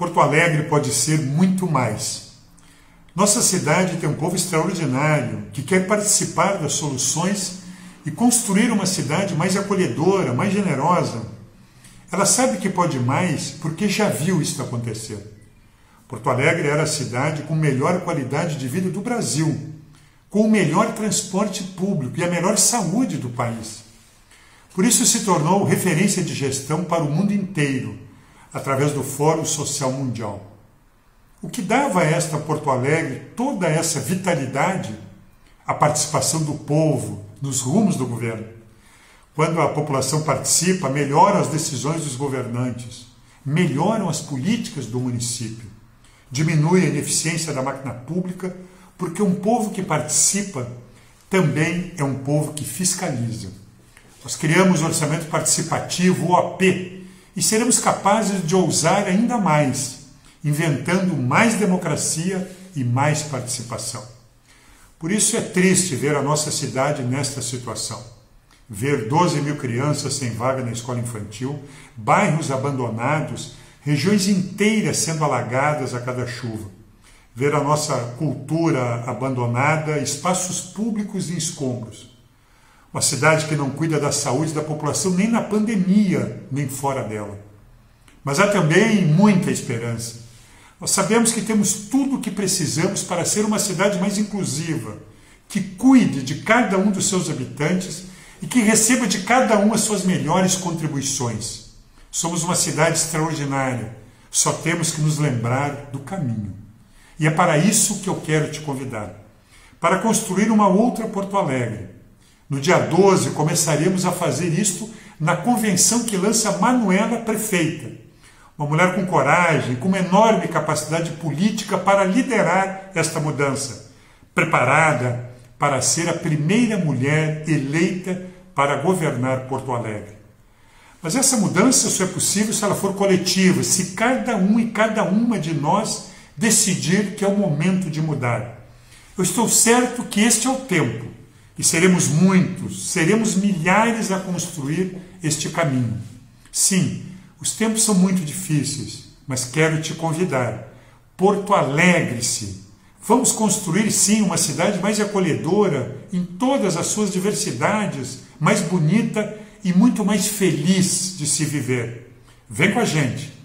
Porto Alegre pode ser muito mais. Nossa cidade tem um povo extraordinário que quer participar das soluções e construir uma cidade mais acolhedora, mais generosa. Ela sabe que pode mais porque já viu isso acontecer. Porto Alegre era a cidade com melhor qualidade de vida do Brasil, com o melhor transporte público e a melhor saúde do país. Por isso se tornou referência de gestão para o mundo inteiro, através do Fórum Social Mundial. O que dava a esta Porto Alegre toda essa vitalidade? A participação do povo nos rumos do governo. Quando a população participa, melhoram as decisões dos governantes, melhoram as políticas do município, diminui a ineficiência da máquina pública, porque um povo que participa também é um povo que fiscaliza. Nós criamos o Orçamento Participativo, o OP, e seremos capazes de ousar ainda mais, inventando mais democracia e mais participação. Por isso é triste ver a nossa cidade nesta situação. Ver 12 mil crianças sem vaga na escola infantil, bairros abandonados, regiões inteiras sendo alagadas a cada chuva. Ver a nossa cultura abandonada, espaços públicos em escombros. Uma cidade que não cuida da saúde da população nem na pandemia, nem fora dela. Mas há também muita esperança. Nós sabemos que temos tudo o que precisamos para ser uma cidade mais inclusiva, que cuide de cada um dos seus habitantes e que receba de cada um as suas melhores contribuições. Somos uma cidade extraordinária, só temos que nos lembrar do caminho. E é para isso que eu quero te convidar, para construir uma outra Porto Alegre. No dia 12, começaremos a fazer isto na convenção que lança Manuela prefeita, uma mulher com coragem, com uma enorme capacidade política para liderar esta mudança, preparada para ser a primeira mulher eleita para governar Porto Alegre. Mas essa mudança só é possível se ela for coletiva, se cada um e cada uma de nós decidir que é o momento de mudar. Eu estou certo que este é o tempo. E seremos muitos, seremos milhares a construir este caminho. Sim, os tempos são muito difíceis, mas quero te convidar. Porto Alegre-se. Vamos construir, sim, uma cidade mais acolhedora, em todas as suas diversidades, mais bonita e muito mais feliz de se viver. Vem com a gente.